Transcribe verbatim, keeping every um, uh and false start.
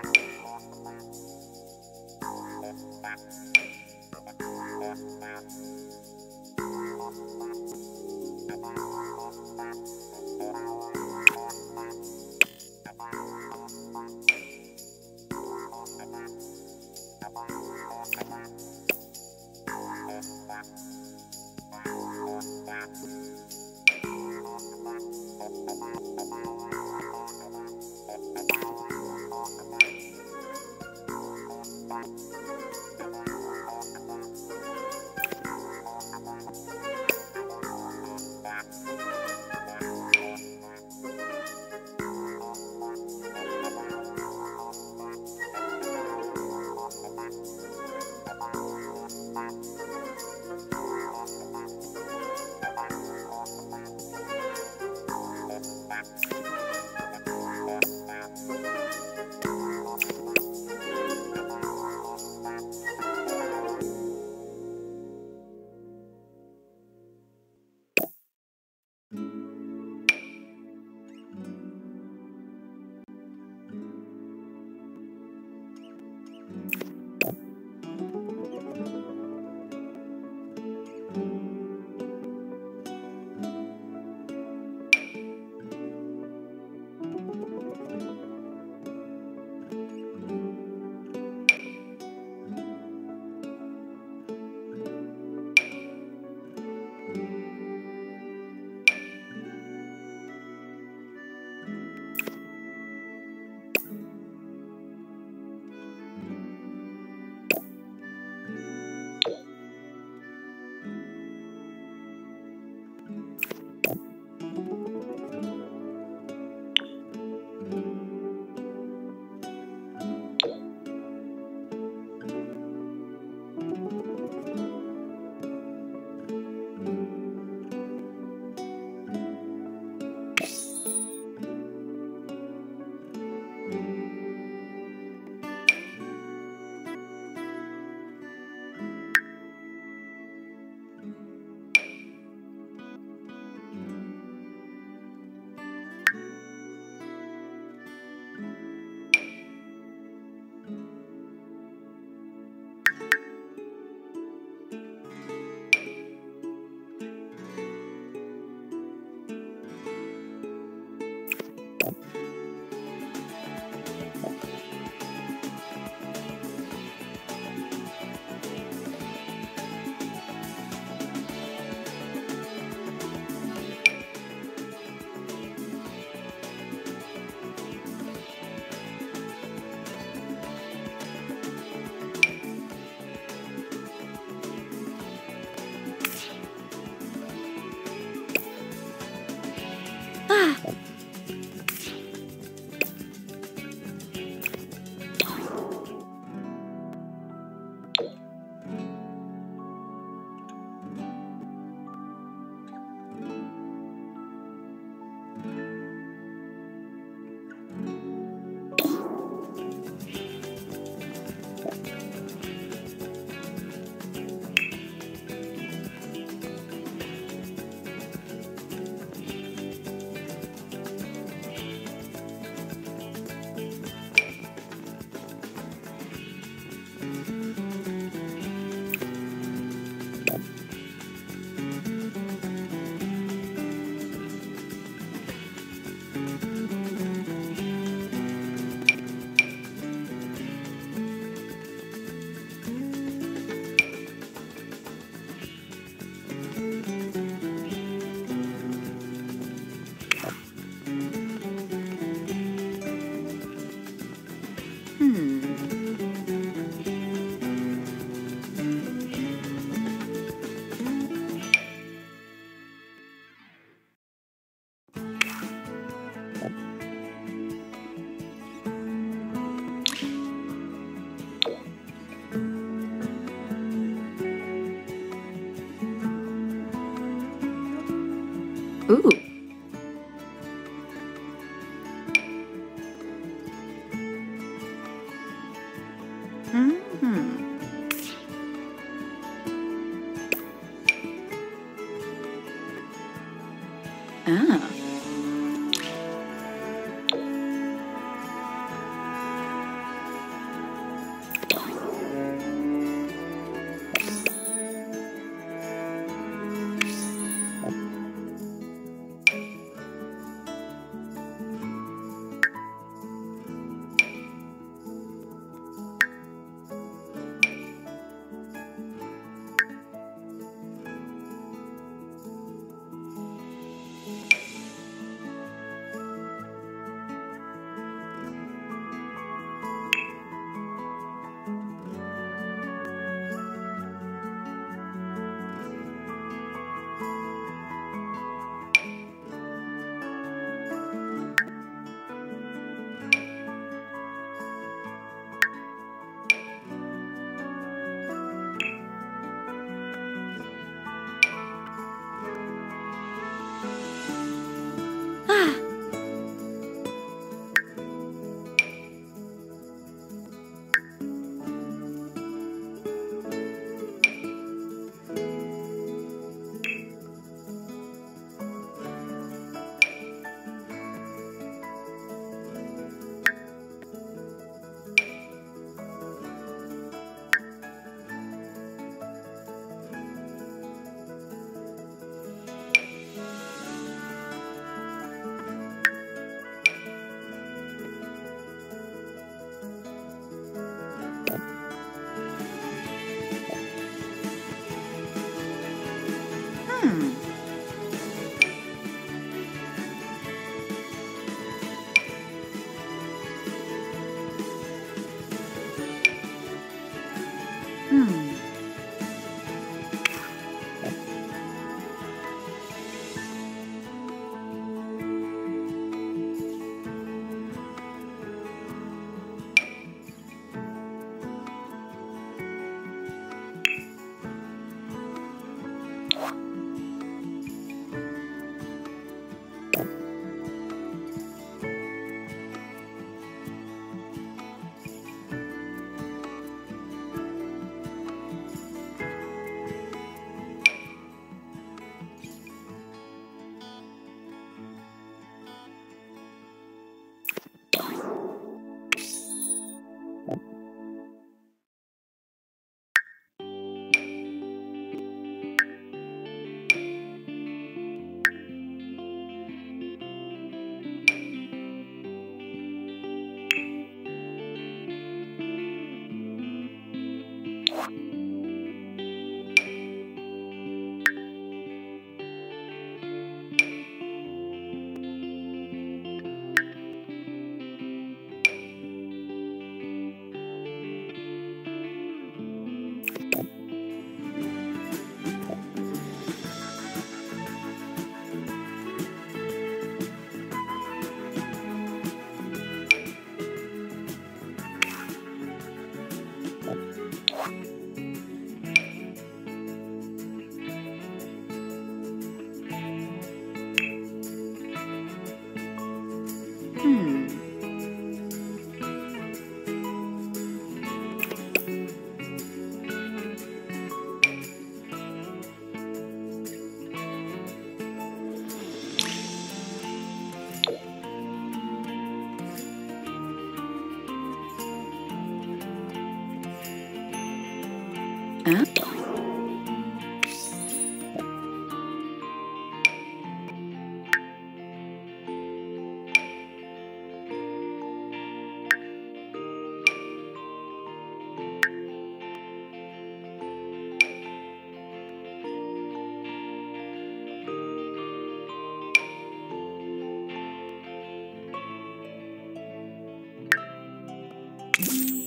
Ooh. Mm-hmm. Ah. that. You